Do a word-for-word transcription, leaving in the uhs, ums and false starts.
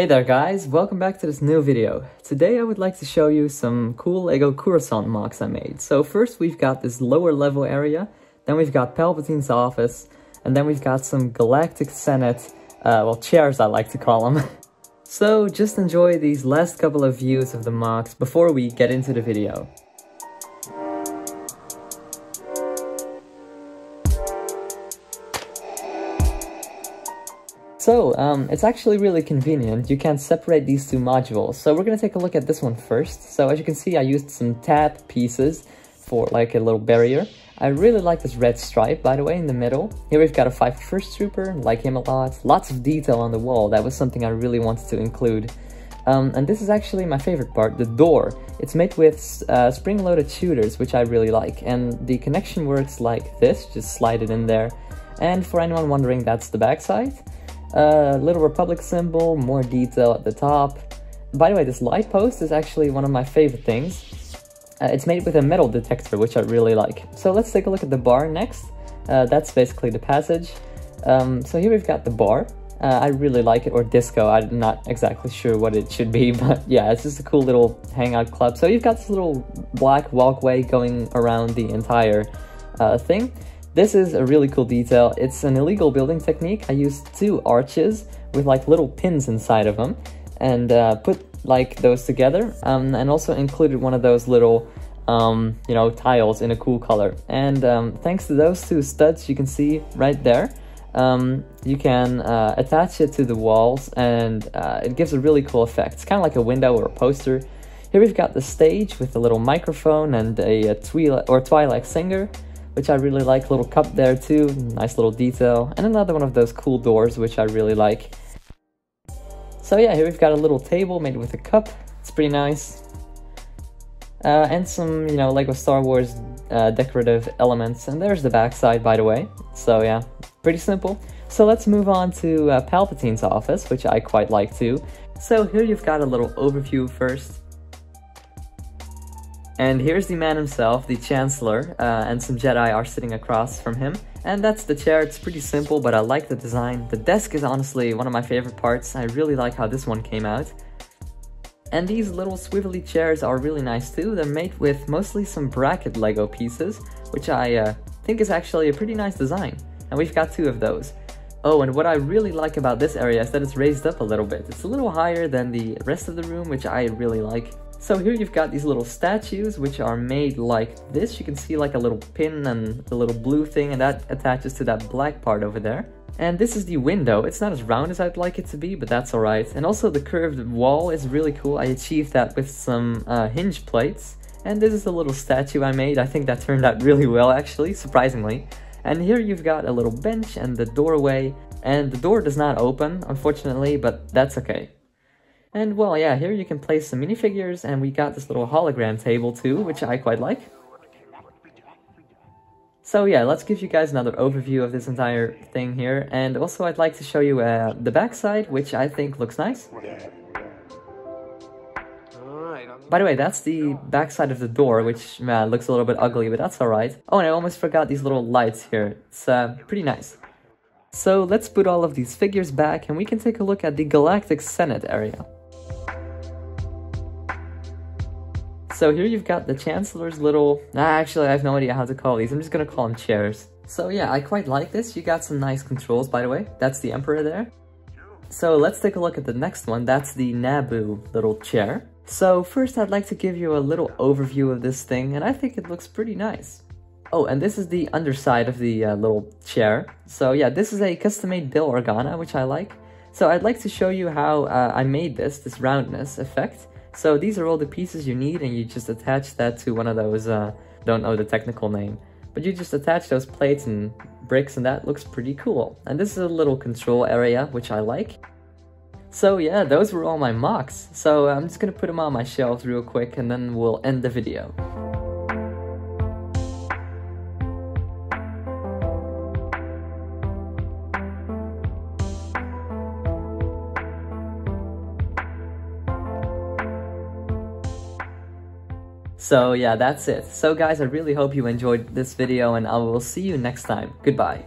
Hey there guys, welcome back to this new video. Today I would like to show you some cool LEGO Coruscant mocks I made. So first we've got this lower level area, then we've got Palpatine's office, and then we've got some Galactic Senate, uh, well chairs I like to call them. So just enjoy these last couple of views of the mocks before we get into the video. So, um, it's actually really convenient, you can separate these two modules, so we're gonna take a look at this one first. So as you can see, I used some tab pieces for like a little barrier. I really like this red stripe, by the way, in the middle. Here we've got a five oh first trooper, like him a lot. Lots of detail on the wall, that was something I really wanted to include. Um, and this is actually my favorite part, the door. It's made with uh, spring-loaded shooters, which I really like, and the connection works like this, just slide it in there. And for anyone wondering, that's the backside. Uh, little Republic symbol, more detail at the top. By the way, this light post is actually one of my favorite things. Uh, it's made with a metal detector, which I really like. So let's take a look at the bar next. Uh, that's basically the passage. Um, so here we've got the bar. Uh, I really like it, or disco, I'm not exactly sure what it should be, but yeah, it's just a cool little hangout club. So you've got this little black walkway going around the entire uh, thing. This is a really cool detail. It's an illegal building technique. I used two arches with like little pins inside of them and uh, put like those together, um, and also included one of those little, um, you know, tiles in a cool color. And um, thanks to those two studs you can see right there, um, you can uh, attach it to the walls and uh, it gives a really cool effect. It's kind of like a window or a poster. Here we've got the stage with a little microphone and a, a Twi'lek or Twi'lek singer, which I really like. Little cup there too, nice little detail, and another one of those cool doors which I really like. So yeah, here we've got a little table made with a cup, it's pretty nice. Uh, and some, you know, LEGO Star Wars uh, decorative elements, and there's the backside, by the way. So yeah, pretty simple. So let's move on to uh, Palpatine's office, which I quite like too. So here you've got a little overview first. And here's the man himself, the Chancellor, uh, and some Jedi are sitting across from him. And that's the chair, it's pretty simple, but I like the design. The desk is honestly one of my favorite parts, I really like how this one came out. And these little swivelly chairs are really nice too, they're made with mostly some bracket LEGO pieces, which I uh, think is actually a pretty nice design. And we've got two of those. Oh, and what I really like about this area is that it's raised up a little bit. It's a little higher than the rest of the room, which I really like. So here you've got these little statues, which are made like this. You can see like a little pin and a little blue thing, and that attaches to that black part over there. And this is the window. It's not as round as I'd like it to be, but that's all right. And also the curved wall is really cool. I achieved that with some uh, hinge plates. And this is a little statue I made. I think that turned out really well, actually, surprisingly. And here you've got a little bench and the doorway. And the door does not open, unfortunately, but that's okay. And well, yeah, here you can place some minifigures, and we got this little hologram table too, which I quite like. So yeah, let's give you guys another overview of this entire thing here, and also I'd like to show you uh, the backside, which I think looks nice. By the way, that's the backside of the door, which uh, looks a little bit ugly, but that's alright. Oh, and I almost forgot these little lights here, it's uh, pretty nice. So let's put all of these figures back, and we can take a look at the Galactic Senate area. So here you've got the Chancellor's little... Ah, actually, I have no idea how to call these. I'm just gonna call them chairs. So yeah, I quite like this. You got some nice controls, by the way. That's the Emperor there. So let's take a look at the next one. That's the Naboo little chair. So first, I'd like to give you a little overview of this thing, and I think it looks pretty nice. Oh, and this is the underside of the uh, little chair. So yeah, this is a custom-made Bill Organa, which I like. So I'd like to show you how uh, I made this, this roundness effect. So these are all the pieces you need, and you just attach that to one of those, uh, don't know the technical name, but you just attach those plates and bricks, and that looks pretty cool. And this is a little control area, which I like. So yeah, those were all my mocks. So I'm just gonna put them on my shelves real quick, and then we'll end the video. So yeah, that's it. So guys, I really hope you enjoyed this video, and I will see you next time. Goodbye.